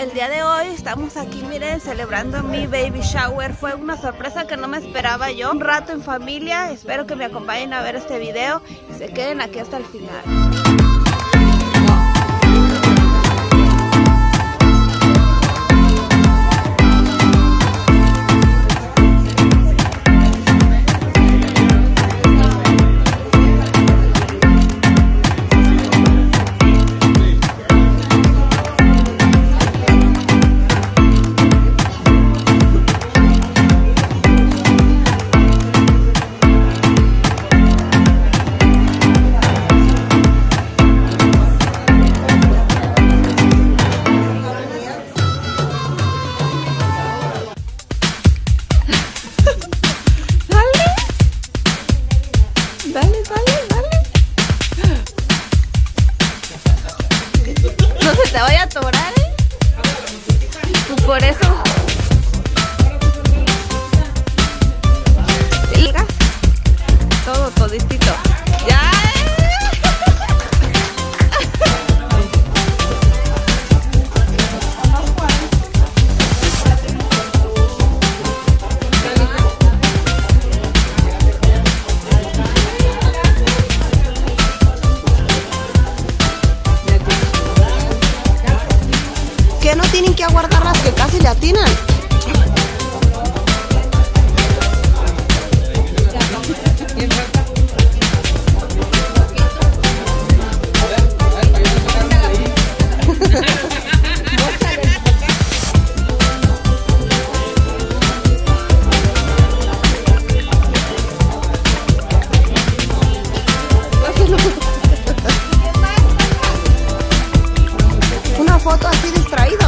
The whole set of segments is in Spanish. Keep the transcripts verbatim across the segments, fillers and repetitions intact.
El día de hoy estamos aquí, miren, celebrando mi baby shower. Fue una sorpresa que no me esperaba yo. Un rato en familia. Espero que me acompañen a ver este video y se queden aquí hasta el final. Te voy a atorar, ¿eh? Tú por eso. Todo, toditito. ¡Ya! No tienen que aguardarlas, que casi le atinan. Una foto así distraído.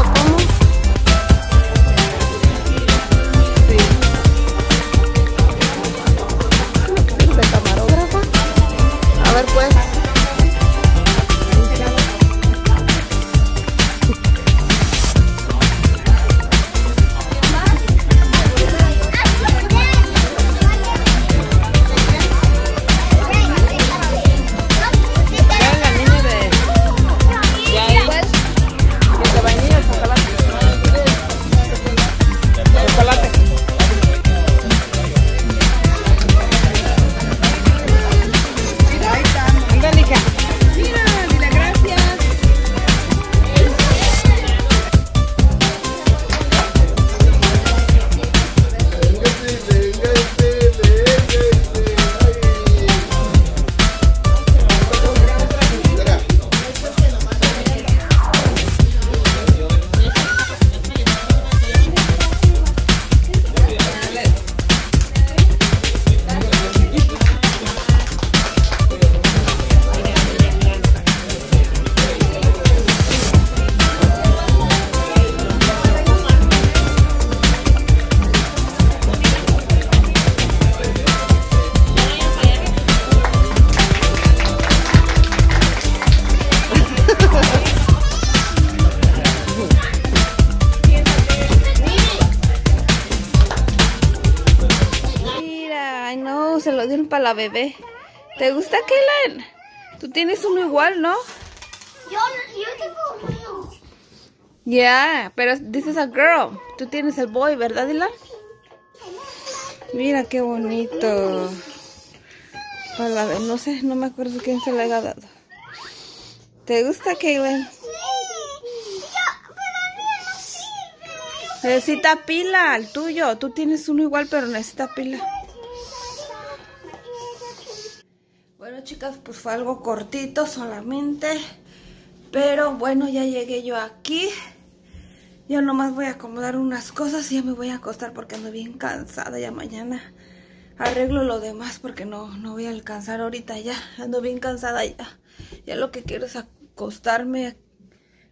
Se lo dieron para la bebé. ¿Te gusta, Kaylin? Tú tienes uno igual, ¿no? Yo, yo tengo uno. Ya, yeah, pero this is a girl. Tú tienes el boy, ¿verdad, Dylan? Mira qué bonito. Para la bebé. No sé, no me acuerdo quién se le ha dado. ¿Te gusta, Kaylin? Sí. Necesita pila, el tuyo. Tú tienes uno igual, pero necesita pila. Bueno, chicas, pues fue algo cortito solamente, pero bueno, ya llegué yo aquí. Yo nomás voy a acomodar unas cosas y ya me voy a acostar porque ando bien cansada. Ya mañana arreglo lo demás porque no, no voy a alcanzar ahorita ya. Ando bien cansada ya. Ya lo que quiero es acostarme,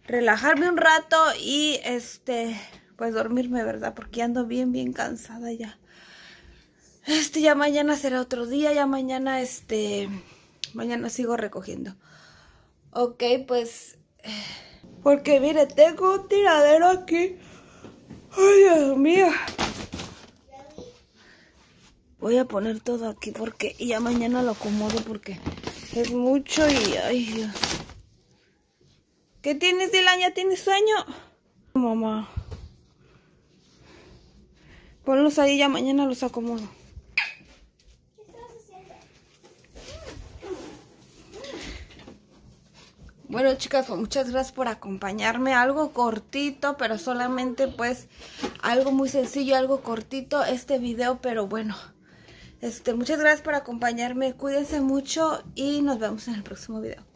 relajarme un rato y este, pues dormirme, ¿verdad? Porque ando bien, bien cansada ya. Este, ya mañana será otro día, ya mañana, este, mañana sigo recogiendo. Ok, pues, porque mire, tengo un tiradero aquí. Ay, Dios mío. Voy a poner todo aquí porque, y ya mañana lo acomodo porque es mucho y, ay, Dios. ¿Qué tienes, Dylan? ¿Ya tienes sueño? Mamá, ponlos ahí, ya mañana los acomodo. ¿Qué estás haciendo? Bueno, chicas, pues muchas gracias por acompañarme. Algo cortito, pero solamente pues algo muy sencillo, algo cortito este video, pero bueno. Este, muchas gracias por acompañarme. Cuídense mucho y nos vemos en el próximo video.